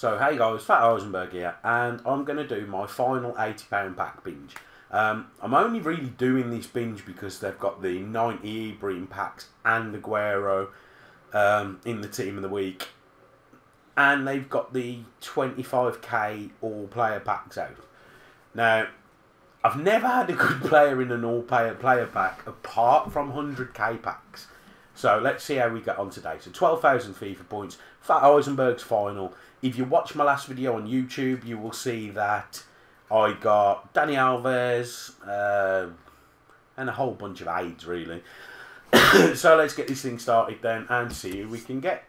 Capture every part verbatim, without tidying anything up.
So hey guys, Fat Heisenberg here, and I'm going to do my final eighty pound pack binge. Um, I'm only really doing this binge because they've got the ninety Ibrim packs and Aguero um, in the team of the week. And they've got the twenty-five K all-player packs out. Now, I've never had a good player in an all-player player pack apart from one hundred K packs. So let's see how we get on today. So twelve thousand FIFA points, Fat Heisenberg's final. If you watch my last video on YouTube, you will see that I got Dani Alves uh, and a whole bunch of aids, really. So let's get this thing started then and see who we can get.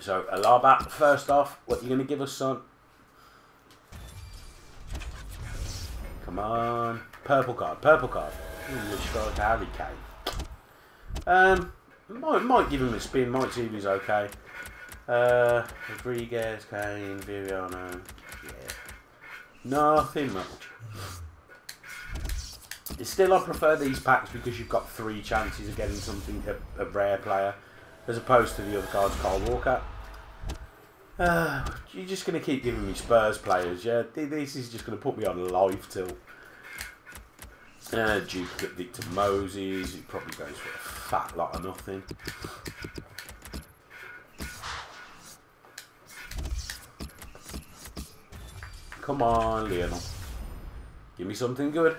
So Alaba, first off, what are you going to give us, son? Come on. Purple card, purple card. Ooh, got Harry Kane. Um, might, might give him a spin, might see if he's okay. Uh, Rodriguez, Kane, Viriano. Yeah. Nothing much. It's still, I prefer these packs because you've got three chances of getting something, a, a rare player, as opposed to the other cards, Kyle Walker. Uh, you're just going to keep giving me Spurs players, yeah? This is just going to put me on live till... Uh, duplicate Victor Moses, it probably goes for a fat lot of nothing. Come on, Lionel. Give me something good.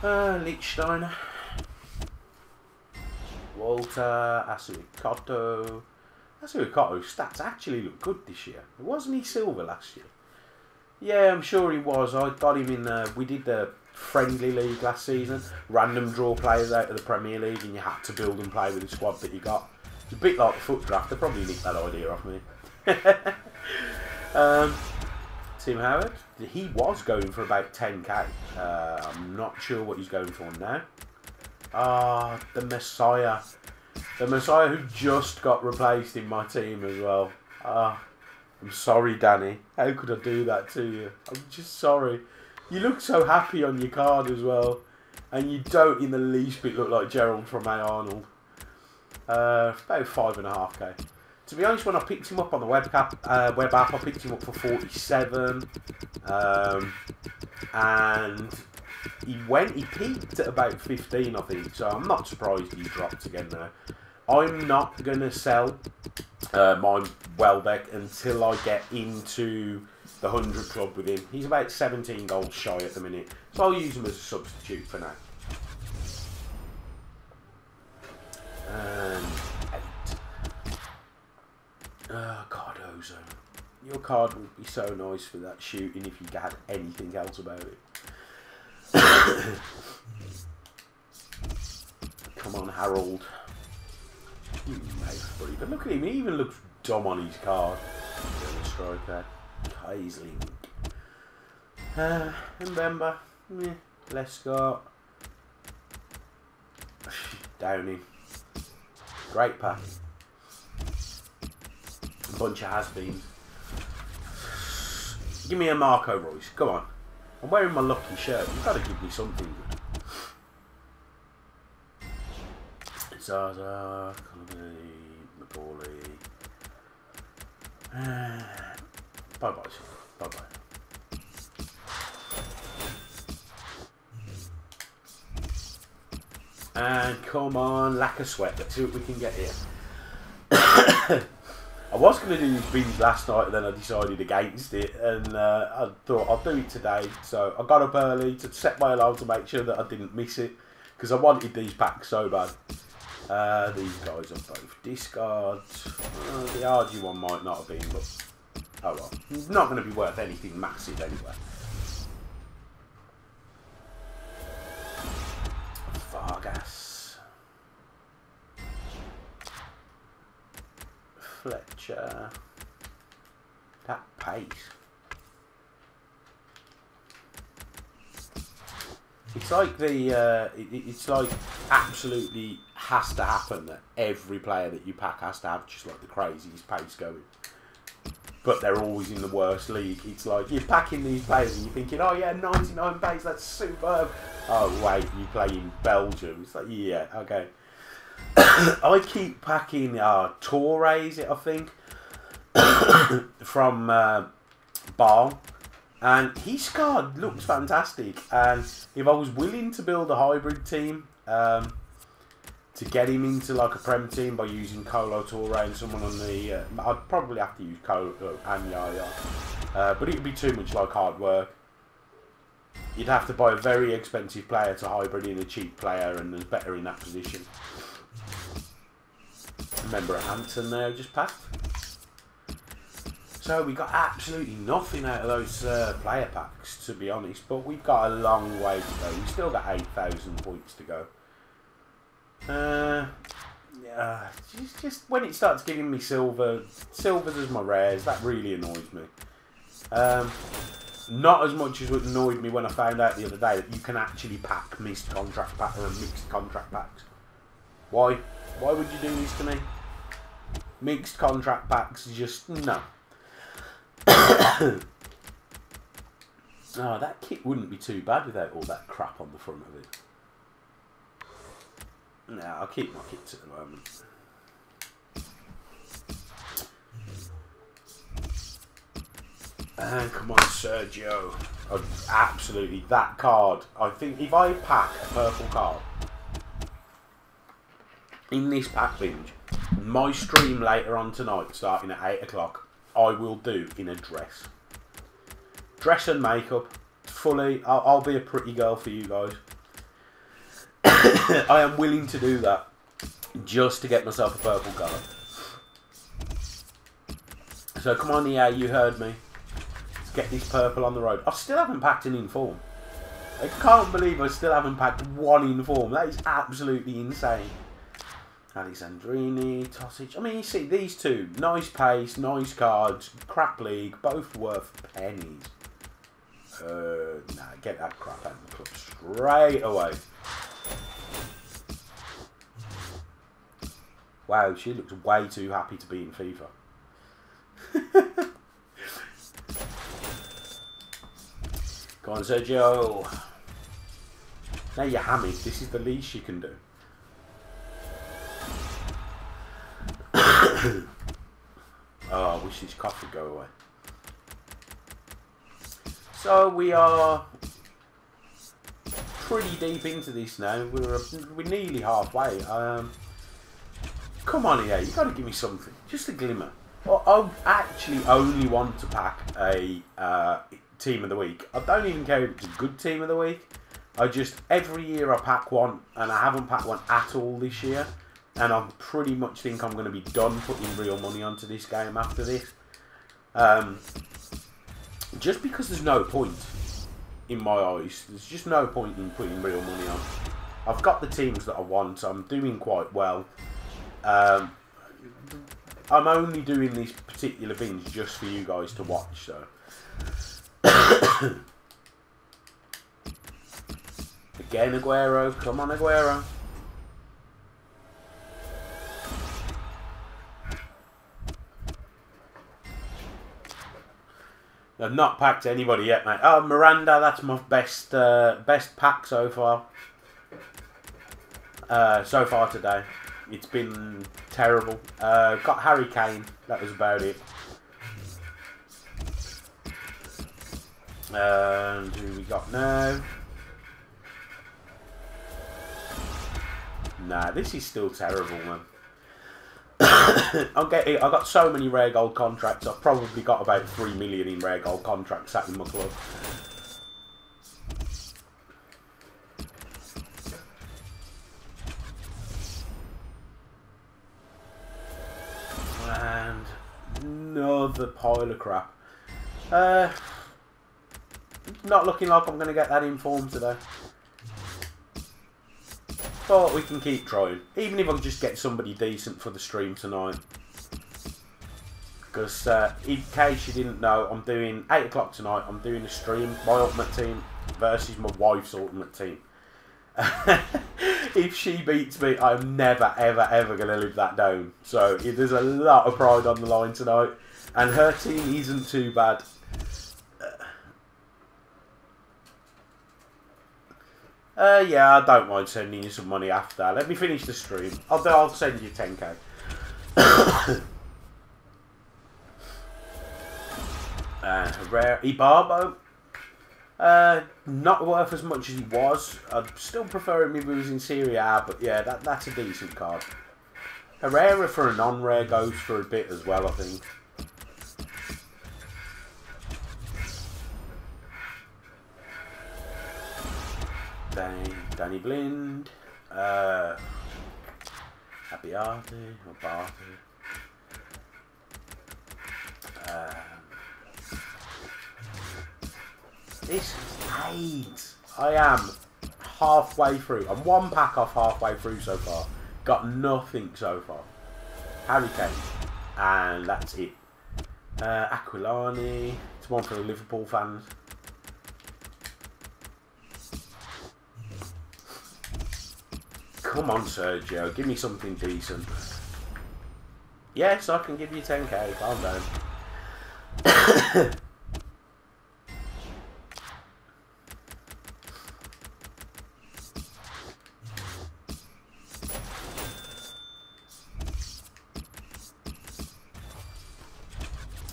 Uh, Lichtsteiner. Walter, Asukoto. Asukoto's stats actually look good this year. Wasn't he silver last year? Yeah, I'm sure he was. I got him in, uh, we did the friendly league last season. Random draw players out of the Premier League and you had to build and play with the squad that you got. It's a bit like the foot draft. They probably nicked that idea off me. um, Tim Howard, he was going for about ten K. Uh, I'm not sure what he's going for now. Ah, oh, the Messiah. The Messiah who just got replaced in my team as well. Ah, oh, I'm sorry, Danny. How could I do that to you? I'm just sorry. You look so happy on your card as well. And you don't in the least bit look like Gerald from A. Arnold. Uh, about five and a half K. To be honest, when I picked him up on the web app, uh, web app I picked him up for forty-seven. Um, and he went, he peaked at about fifteen, I think. So I'm not surprised he dropped again now. I'm not going to sell uh, my Welbeck until I get into the one hundred club with him. He's about seventeen goals shy at the minute. So I'll use him as a substitute for now. And eight. Oh, Cardozo. Your card would be so nice for that shooting if you had anything else about it. Come on, Harold. You mate, but look at him, he even looks dumb on his card. Striker. Paisley. Uh, Mbemba. Yeah. Lescott. Downey. Great pass. A bunch of has-beens. Give me a Marco Reus. Come on. I'm wearing my lucky shirt. You've got to give me something good. Zaza, Colby, McCauley. Bye bye, bye bye. And come on, Lacazette. Let's see what we can get here. I was going to do these beans last night, and then I decided against it, and uh, I thought I'll do it today. So I got up early to set my alarm to make sure that I didn't miss it because I wanted these packs so bad. Uh, these guys are both discards. Uh, the R G one might not have been, but oh well. It's not going to be worth anything massive anyway. Vargas. Fletcher. That pace. It's like the. Uh, it, it's like absolutely. Has to happen that every player that you pack has to have just like the craziest pace going, but they're always in the worst league. It's like you're packing these players and you're thinking, oh yeah, ninety-nine pace, that's superb. Oh wait, you play in Belgium. It's like, yeah, okay. I keep packing uh, Torres, I think. from uh, Bar, and he scored, looks fantastic. And if I was willing to build a hybrid team um, to get him into like a Prem team by using Colo Torre and someone on the, uh, I'd probably have to use Colo and Yaya, uh, but it would be too much like hard work. You'd have to buy a very expensive player to hybrid in a cheap player, and there's better in that position. Remember at Hampton there, just passed. So we got absolutely nothing out of those uh, player packs, to be honest, but we've got a long way to go. We've still got eight thousand points to go. Uh, uh, just, just when it starts giving me silver, silvers as my rares, that really annoys me. Um... Not as much as what annoyed me when I found out the other day that you can actually pack missed contract packs and mixed contract packs. Why? Why would you do this to me? Mixed contract packs, just no. Oh, that kit wouldn't be too bad without all that crap on the front of it. No, I'll keep my kits at the moment. And come on, Sergio. Oh, absolutely, that card. I think if I pack a purple card in this pack binge, my stream later on tonight, starting at eight o'clock, I will do in a dress. Dress and makeup, fully. I'll, I'll be a pretty girl for you guys. I am willing to do that just to get myself a purple colour. So come on, yeah, you heard me. Get this purple on the road. I still haven't packed an inform. I can't believe I still haven't packed one inform. That is absolutely insane. Alexandrini, Tosic. I mean, you see, these two. Nice pace, nice cards, crap league, both worth pennies. Uh, nah, get that crap out of the club straight away. Wow, she looks way too happy to be in FIFA. Go on, Sergio. Now you're hammy. This is the least you can do. Oh, I wish this cough would go away. So we are pretty deep into this now. We're we're nearly halfway. Um, come on here, you got to give me something, just a glimmer. I actually only want to pack a. Uh, Team of the week. I don't even care if it's a good team of the week. I just, every year I pack one, and I haven't packed one at all this year, and I pretty much think I'm going to be done putting real money onto this game after this. Um, just because there's no point in my eyes. There's just no point in putting real money on. I've got the teams that I want. I'm doing quite well. Um, I'm only doing this particular binge just for you guys to watch, so. Again, Aguero. Come on, Aguero. I've not packed anybody yet, mate. Oh, Miranda, that's my best uh, best pack so far. Uh, so far today. It's been terrible. Uh, got Harry Kane. That was about it. And who we got now? Nah, this is still terrible, man. I'm getting, I've got so many rare gold contracts. I've probably got about three million in rare gold contracts sat in my club. And another pile of crap. Uh. Not looking like I'm going to get that in form today. But we can keep trying. Even if I just get somebody decent for the stream tonight. Because uh, in case you didn't know, I'm doing eight o'clock tonight. I'm doing a stream, my ultimate team versus my wife's ultimate team. If she beats me, I'm never, ever, ever going to live that down. So there's a lot of pride on the line tonight. And her team isn't too bad. Uh, yeah, I don't mind sending you some money after. Let me finish the stream. I'll, I'll send you ten K. Uh, Herrera, Ibarbo. Uh, not worth as much as he was. I'd still prefer him if he was in Serie A, but yeah, that, that's a decent card. Herrera for a non-rare goes for a bit as well, I think. Danny, Danny Blind. Uh, Abiati or Barty. Uh, This is eight. I am halfway through. I'm one pack off halfway through so far. Got nothing so far. Harry Kane. And that's it. Uh, Aquilani. It's one for the Liverpool fans. Come on, Sergio. Give me something decent. Yes, I can give you ten K. Calm down.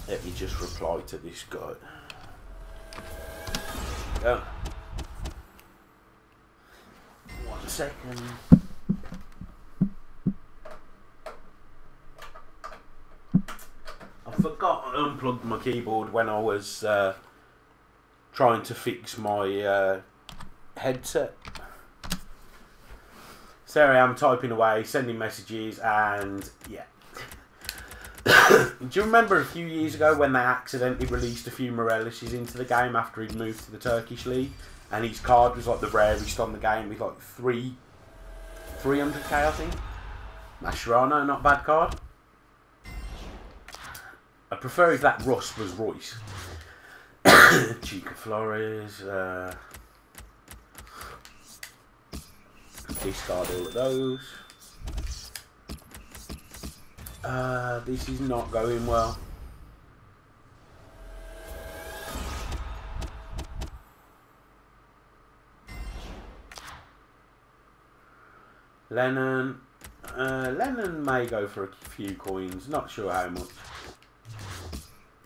Let me just reply to this guy. Yeah. One second. I forgot I unplugged my keyboard when I was uh, trying to fix my uh, headset. So I am typing away, sending messages, and yeah. Do you remember a few years ago when they accidentally released a few Morelises into the game after he'd moved to the Turkish league, and his card was like the rarest on the game with like three, three hundred k I think. Mascherano, not bad card. I prefer if that Russ was Royce. Chica Flores. Uh, discard all of those. Uh, this is not going well. Lennon. Uh, Lennon may go for a few coins. Not sure how much.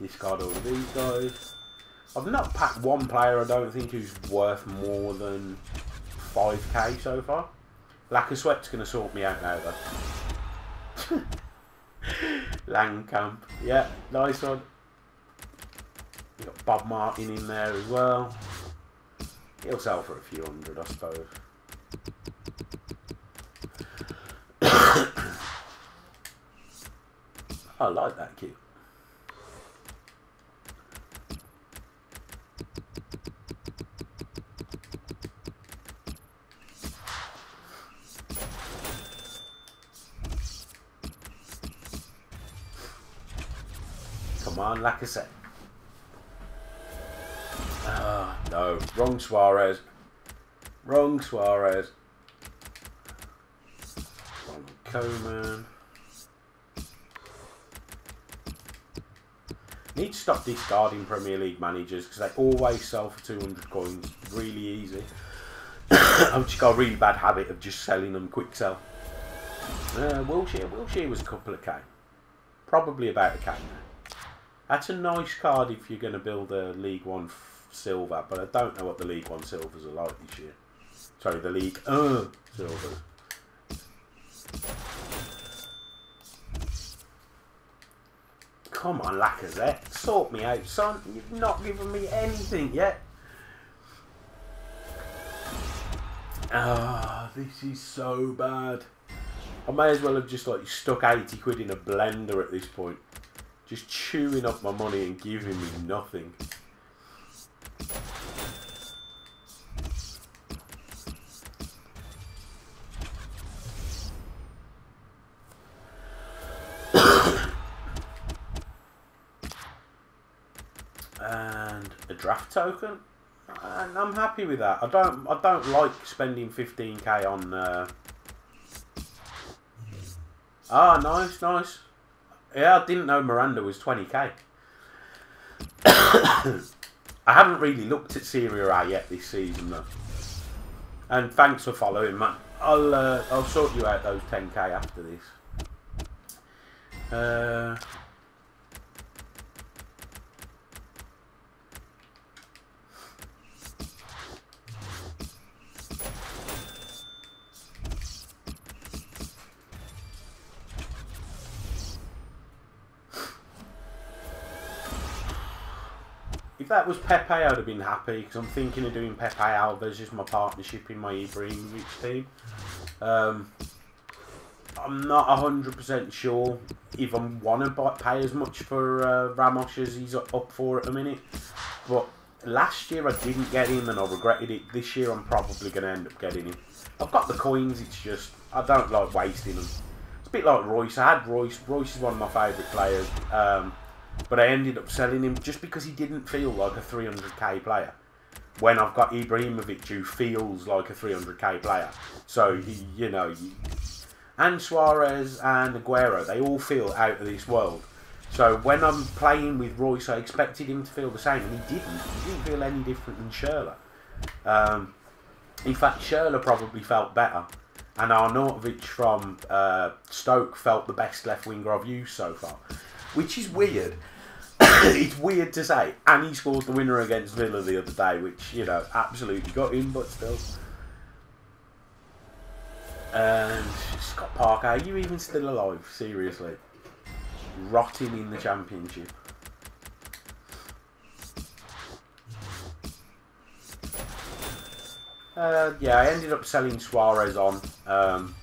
Discard all of these guys. I've not packed one player I don't think who's worth more than five K so far. Lacazette's going to sort me out now though. Langkamp, yeah, nice one. You got Bob Martin in there as well. He'll sell for a few hundred, I suppose. I like that kit. Come on, Lacazette. Ah, oh, no. Wrong Suarez. Wrong Suarez. Wrong Coman. Need to stop discarding Premier League managers because they always sell for two hundred coins. Really easy. I've just got a really bad habit of just selling them quick sell. Uh, Wilshere. Wilshere was a couple of K. Probably about a K now. That's a nice card if you're going to build a League One Silver, but I don't know what the League One Silvers are like this year. Sorry, the League uh, Silvers. Come on, Lacazette. Sort me out, son. You've not given me anything yet. Ah, oh, this is so bad. I may as well have just like stuck eighty quid in a blender at this point. Just chewing up my money and giving me nothing. And a draft token, and I'm happy with that. I don't, I don't like spending fifteen K on. Uh... Ah, nice, nice. Yeah, I didn't know Miranda was twenty K. I haven't really looked at Serie A yet this season, though. And thanks for following, man. I'll, uh, I'll sort you out those ten K after this. Uh, If that was Pepe, I'd have been happy, because I'm thinking of doing Pepe Alves as my partnership in my Ibrahimovic team. Um, I'm not one hundred percent sure if I want to pay as much for uh, Ramos as he's up for at the minute. But last year I didn't get him and I regretted it. This year I'm probably going to end up getting him. I've got the coins, it's just I don't like wasting them. It's a bit like Royce. I had Royce. Royce is one of my favourite players. Um... But I ended up selling him just because he didn't feel like a three hundred K player. When I've got Ibrahimovic, who feels like a three hundred K player. So, he, you know, he, and Suarez and Aguero, they all feel out of this world. So when I'm playing with Royce, I expected him to feel the same, and he didn't. He didn't feel any different than Schürrle. Um, in fact, Schürrle probably felt better. And Arnautovic from uh, Stoke felt the best left winger I've used so far. Which is weird. It's weird to say. And he scores the winner against Villa the other day, which, you know, absolutely got him, but still. And Scott Parker, are you even still alive? Seriously. Rotting in the Championship. Uh, yeah, I ended up selling Suarez on um,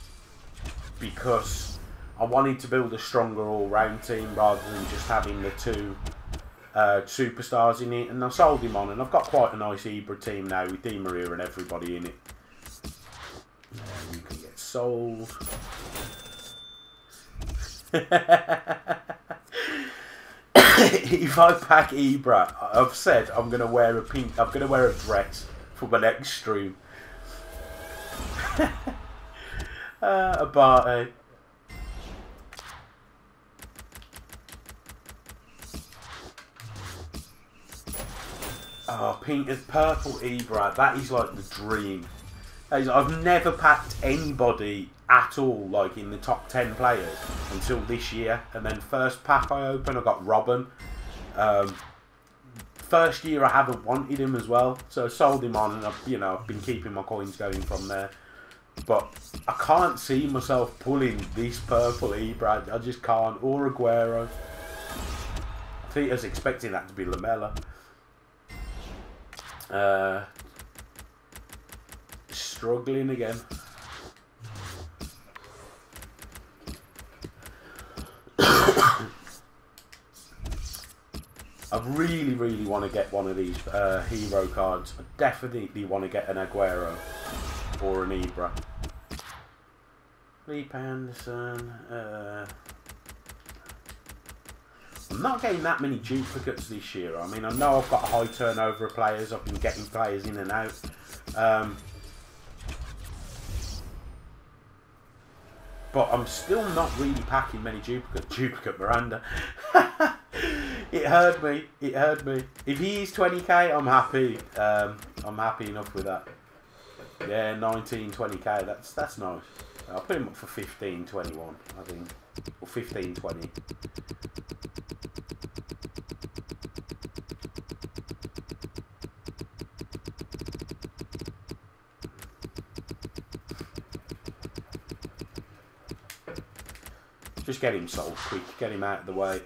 because I wanted to build a stronger all-round team rather than just having the two uh, superstars in it. And I sold him on, and I've got quite a nice Ibra team now with Di Maria and everybody in it. And you can get sold. If I pack Ibra, I've said I'm gonna wear a pink. I'm gonna wear a dress for my next stream. uh, a party. Oh, pink and purple Ibra, that is like the dream. Is, I've never packed anybody at all, like in the top ten players, until this year. And then first pack I opened, I got Robin. Um, first year I haven't wanted him as well, so I sold him on, and I've, you know, I've been keeping my coins going from there. But I can't see myself pulling this purple Ibra, I just can't, or Aguero. I think I was expecting that to be Lamella. Uh, struggling again. I really, really want to get one of these uh, hero cards. I definitely want to get an Aguero or an Ibra. Leap Anderson. Uh, I'm not getting that many duplicates this year. I mean, I know I've got a high turnover of players. I've been getting players in and out. Um, but I'm still not really packing many duplicates. Duplicate Miranda. It hurt me. It hurt me. If he is twenty K, I'm happy. Um, I'm happy enough with that. Yeah, nineteen, twenty K. That's, that's nice. I'll put him up for fifteen, twenty-one, I think. Or fifteen, twenty. Just get him sold quick, get him out of the way.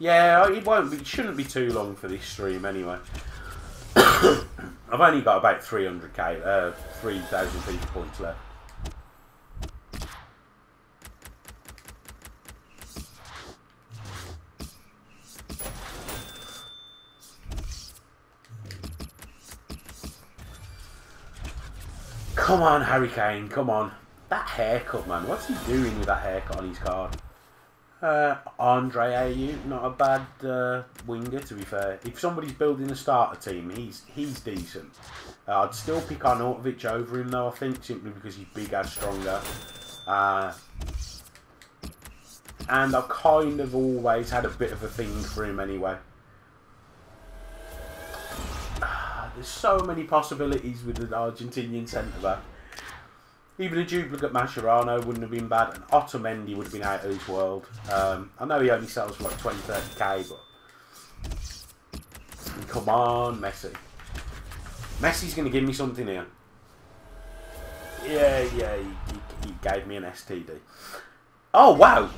Yeah, it won't be, it shouldn't be too long for this stream anyway. I've only got about three hundred K, uh, three thousand FIFA points left. Come on, Harry Kane, come on. That haircut, man. What's he doing with that haircut on his card? Uh, Andre Ayew, not a bad uh, winger, to be fair. If somebody's building a starter team, he's he's decent. Uh, I'd still pick Arnautovic over him, though, I think, simply because he's bigger, stronger. Uh, and I've kind of always had a bit of a thing for him anyway. Uh, there's so many possibilities with an Argentinian centre-back. Even a duplicate Mascherano wouldn't have been bad, and Otamendi would have been out of this world. Um, I know he only sells for like twenty, thirty K, but come on, Messi. Messi's going to give me something here. Yeah, yeah, he, he, he gave me an S T D. Oh, wow.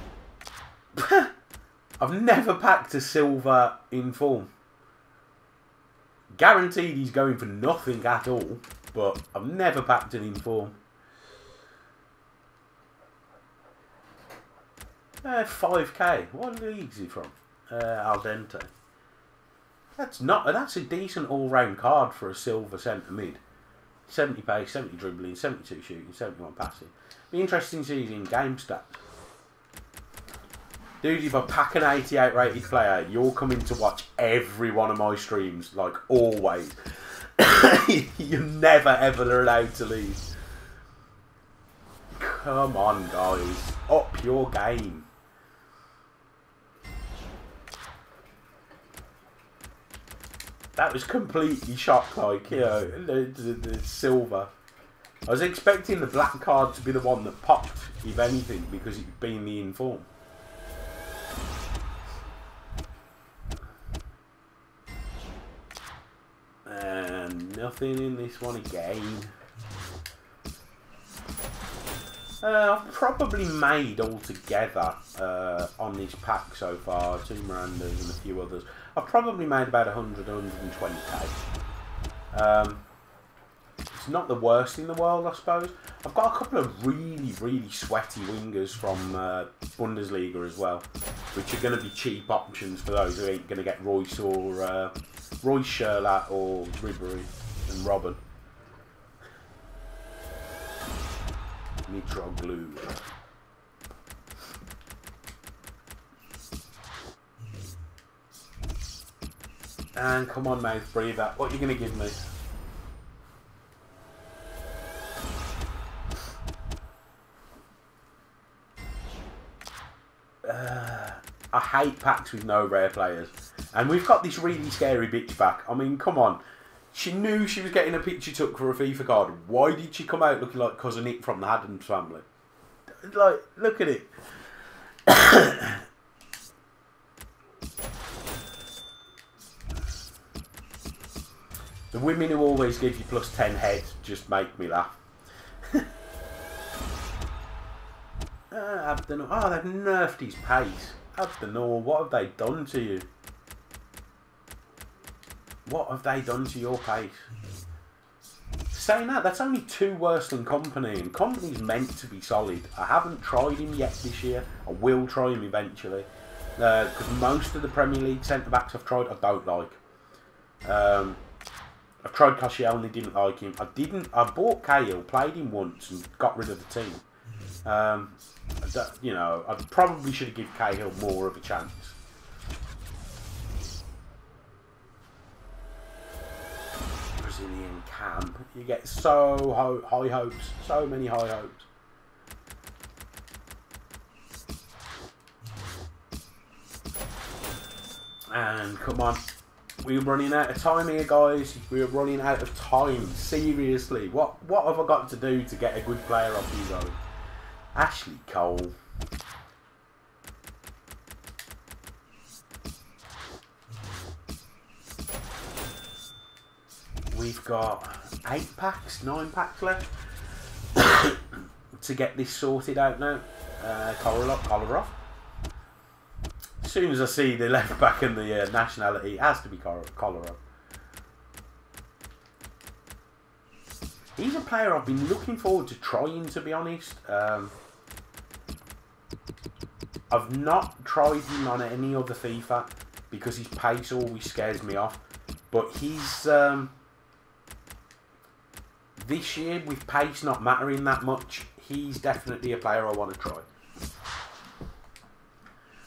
I've never packed a silver in form. Guaranteed he's going for nothing at all, but I've never packed an in form. Uh, five K. What league is he from? Uh, Aldente. That's not. That's a decent all-round card for a silver centre mid. seventy pace, seventy dribbling, seventy-two shooting, seventy-one passing. Be interesting to see his in-game stats. Dude, if I pack an eighty-eight rated player, you're coming to watch every one of my streams, like always. You're never ever allowed to lose. Come on, guys, up your game. That was completely shocked, like, you know, the, the, the silver. I was expecting the black card to be the one that popped, if anything, because it'd been the inform. And nothing in this one again. Uh, I've probably made altogether uh, on this pack so far, two Mirandas and a few others. I've probably made about one hundred, one hundred twenty K. Um, it's not the worst in the world, I suppose. I've got a couple of really, really sweaty wingers from uh, Bundesliga as well, which are going to be cheap options for those who ain't going to get Royce or uh, Royce, Schürrle or Ribery and Robin. Nitroglue. And come on, mouth breather. What are you going to give me? Uh, I hate packs with no rare players. And we've got this really scary bitch back. I mean, come on. She knew she was getting a picture took for a FIFA card. Why did she come out looking like Cousin Nick from the Haddams family? Like, look at it. The women who always give you plus ten heads just make me laugh. Ah, Abdenor. Oh, they've nerfed his pace. Abdenor, what have they done to you? What have they done to your pace? Saying that, that's only two worse than Kompany, and Kompany's meant to be solid. I haven't tried him yet this year. I will try him eventually. Because uh, most of the Premier League centre-backs I've tried, I don't like. Um, I've tried Koscielny, didn't like him. I didn't. I bought Cahill, played him once, and got rid of the team. Um, you know, I probably should have given Cahill more of a chance. Brazilian camp. You get so ho high hopes, so many high hopes. And come on, we're running out of time here, guys. We're running out of time. Seriously, what what have I got to do to get a good player off you, though? Ashley Cole. We've got eight packs, nine packs left to get this sorted out now. Uh, Kolarov. As soon as I see the left back and the uh, nationality, it has to be Kolarov. He's a player I've been looking forward to trying, to be honest. Um, I've not tried him on any other FIFA because his pace always scares me off. But he's... Um, This year, with pace not mattering that much, he's definitely a player I want to try.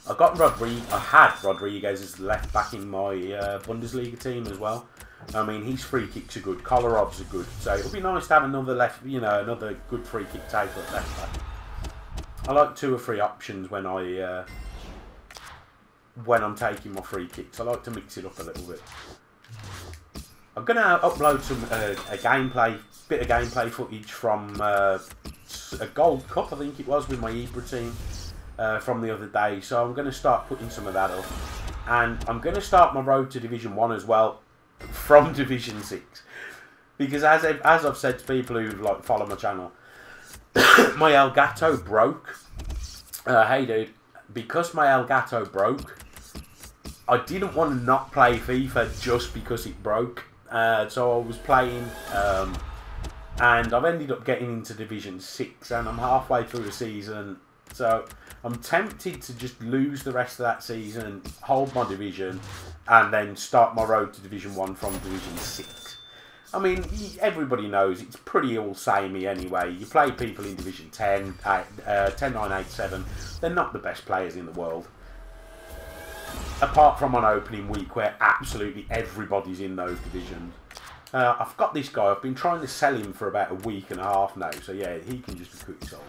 I got Rodriguez. I had Rodriguez as left back in my uh, Bundesliga team as well. I mean, his free kicks are good. Kolarov's are good, so it'll be nice to have another left, you know, another good free kick taker at left back. I like two or three options when I uh, when I'm taking my free kicks. I like to mix it up a little bit. I'm going to upload some uh, a gameplay, bit of gameplay footage from uh, a Gold Cup, I think it was, with my Ibra team uh, from the other day. So I'm going to start putting some of that up. And I'm going to start my road to Division one as well, from Division six. Because as I've, as I've said to people who like follow my channel, my Elgato broke Uh, hey dude, because my Elgato broke, I didn't want to not play FIFA just because it broke. Uh, so I was playing, um, and I've ended up getting into Division six, and I'm halfway through the season. So I'm tempted to just lose the rest of that season, hold my division, and then start my road to Division one from Division six. I mean, everybody knows it's pretty all samey anyway. You play people in Division ten, uh, ten, nine, eight, seven. They're not the best players in the world. Apart from on opening week where absolutely everybody's in those divisions. Uh, I've got this guy. I've been trying to sell him for about a week and a half now. So yeah, he can just be quick sold.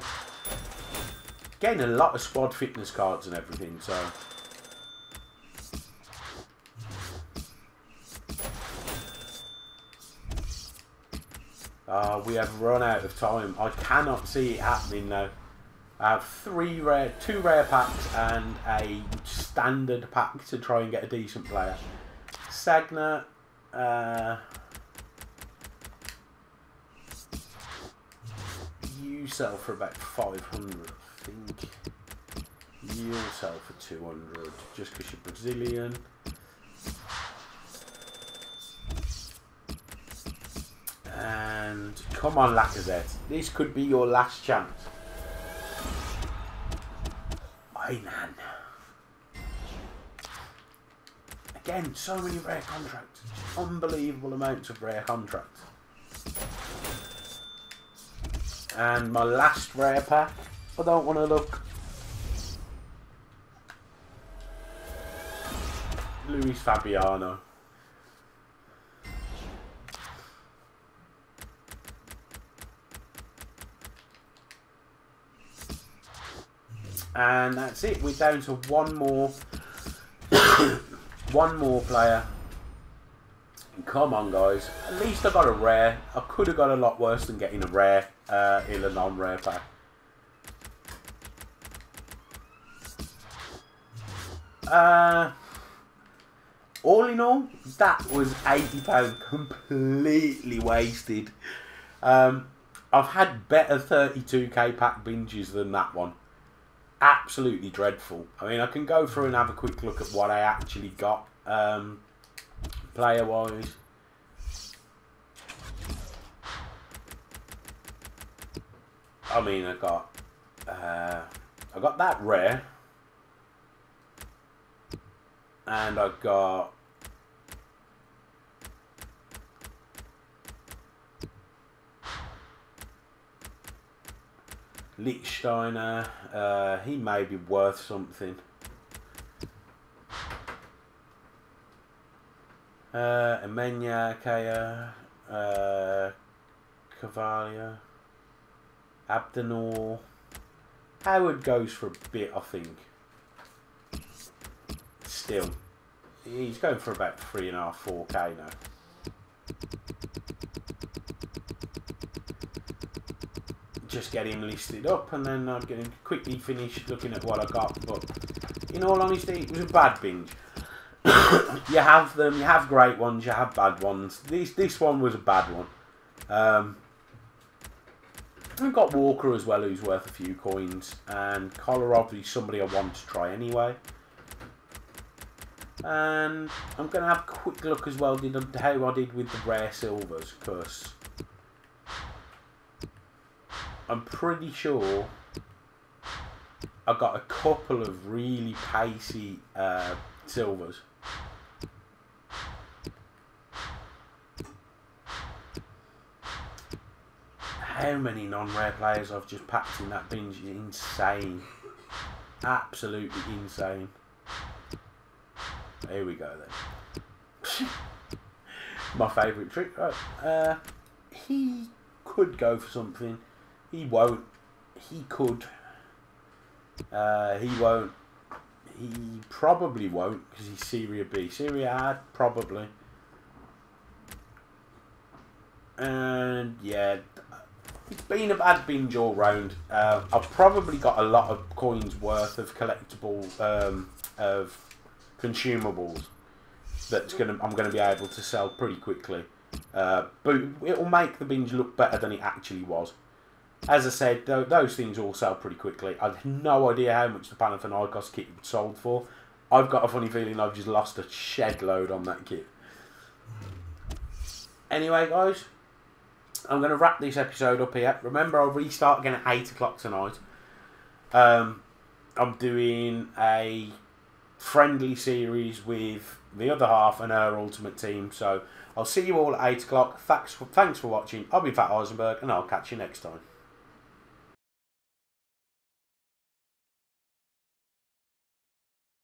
Getting a lot of squad fitness cards and everything, so... Uh, we have run out of time. I cannot see it happening now. I have three rare, two rare packs and a standard pack to try and get a decent player. Sagna. Uh, you sell for about five hundred. I think you'll sell for two hundred just because you're Brazilian. And come on, Lacazette. This could be your last chance. My man. Again, so many rare contracts. Unbelievable amounts of rare contracts. And my last rare pack. I don't want to look. Luis Fabiano. And that's it. We're down to one more. One more player. Come on, guys. At least I got a rare. I could have got a lot worse than getting a rare uh, in a non-rare pack. Uh, all in all, that was eighty pounds completely wasted. Um, I've had better thirty-two K pack binges than that one. Absolutely dreadful. I mean, I can go through and have a quick look at what I actually got, um, player-wise. I mean, I got, uh, I got that rare. And I've got Lichtsteiner. Uh, he may be worth something. Uh, Emenya, Kaya, uh, Cavalia, Abdenor. Howard goes for a bit, I think. Still, he's going for about three and a half, four K now. Just get him listed up, and then I'm going to quickly finish looking at what I got. But in all honesty, it was a bad binge. You have them, you have great ones, you have bad ones. This this one was a bad one. Um, we've got Walker as well, who's worth a few coins, and Kolarov is somebody I want to try anyway. And I'm going to have a quick look as well did, how I did with the rare silvers, because I'm pretty sure I got a couple of really pacey uh, silvers. How many non-rare players I've just packed in that binge is insane. Absolutely insane. Here we go then. My favourite trick. Right. Uh, he could go for something. He won't. He could. Uh, he won't. He probably won't because he's Serie B. Serie A, probably. And yeah, it's been a bad binge all round. Uh, I've probably got a lot of coins worth of collectible um, of. consumables that's gonna I'm gonna be able to sell pretty quickly, uh, but it will make the binge look better than it actually was. as I said, th those things all sell pretty quickly. I have no idea how much the Panathinaikos kit sold for. I've got a funny feeling I've just lost a shed load on that kit. Anyway, guys, I'm going to wrap this episode up here. Remember, I'll restart again at eight o'clock tonight. Um, I'm doing a friendly series with the other half and her ultimate team. So I'll see you all at eight o'clock. Thanks for, thanks for watching. I'll be Fat Heisenberg, and I'll catch you next time.